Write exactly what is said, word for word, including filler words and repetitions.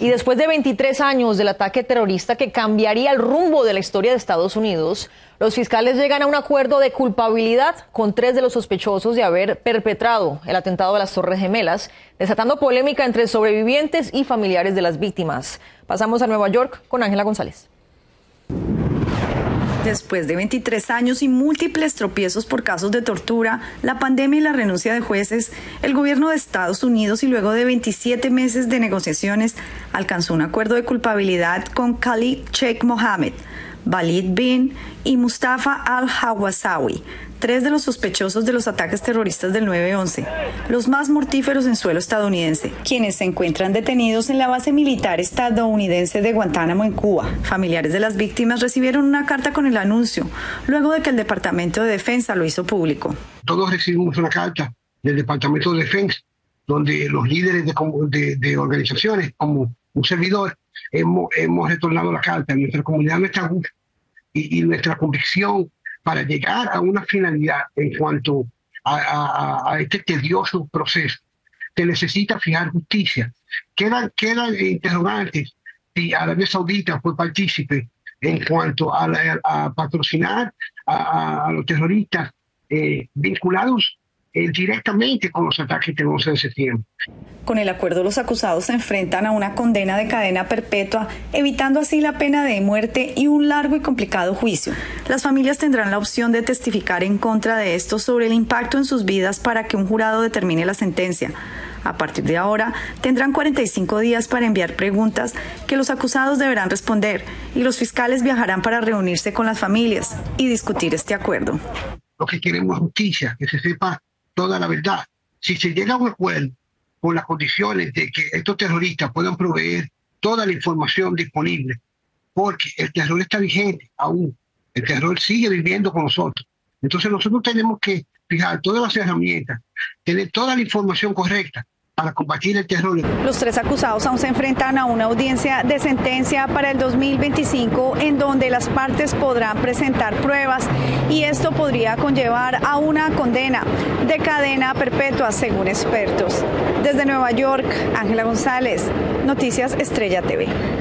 Y después de veintitrés años del ataque terrorista que cambiaría el rumbo de la historia de Estados Unidos, los fiscales llegan a un acuerdo de culpabilidad con tres de los sospechosos de haber perpetrado el atentado a las Torres Gemelas, desatando polémica entre sobrevivientes y familiares de las víctimas. Pasamos a Nueva York con Ángela González. Después de veintitrés años y múltiples tropiezos por casos de tortura, la pandemia y la renuncia de jueces, el gobierno de Estados Unidos, y luego de veintisiete meses de negociaciones, alcanzó un acuerdo de culpabilidad con Khalid Sheikh Mohammed, Walid bin y Mustafa al-Hawsawi, tres de los sospechosos de los ataques terroristas del nueve once, los más mortíferos en suelo estadounidense, quienes se encuentran detenidos en la base militar estadounidense de Guantánamo en Cuba. Familiares de las víctimas recibieron una carta con el anuncio, luego de que el Departamento de Defensa lo hizo público. Todos recibimos una carta del Departamento de Defensa, donde los líderes de, de, de organizaciones, como un servidor, hemos, hemos retornado la carta. Nuestra comunidad, nuestra búsqueda y, y nuestra convicción para llegar a una finalidad en cuanto a, a, a este tedioso proceso, que necesita fijar justicia. Quedan, quedan interrogantes si Arabia Saudita fue partícipe en cuanto a, la, a patrocinar a, a los terroristas eh, vinculados directamente con los ataques del once de septiembre. Con el acuerdo, los acusados se enfrentan a una condena de cadena perpetua, evitando así la pena de muerte y un largo y complicado juicio. Las familias tendrán la opción de testificar en contra de esto sobre el impacto en sus vidas para que un jurado determine la sentencia. A partir de ahora, tendrán cuarenta y cinco días para enviar preguntas que los acusados deberán responder, y los fiscales viajarán para reunirse con las familias y discutir este acuerdo. Lo que queremos es justicia, que se sepa toda la verdad. Si se llega a un acuerdo con las condiciones de que estos terroristas puedan proveer toda la información disponible, porque el terror está vigente aún, el terror sigue viviendo con nosotros. Entonces nosotros tenemos que fijar todas las herramientas, tener toda la información correcta para combatir el terror. Los tres acusados aún se enfrentan a una audiencia de sentencia para el dos mil veinticinco, en donde las partes podrán presentar pruebas, y esto podría conllevar a una condena de cadena perpetua, según expertos. Desde Nueva York, Ángela González, Noticias Estrella T V.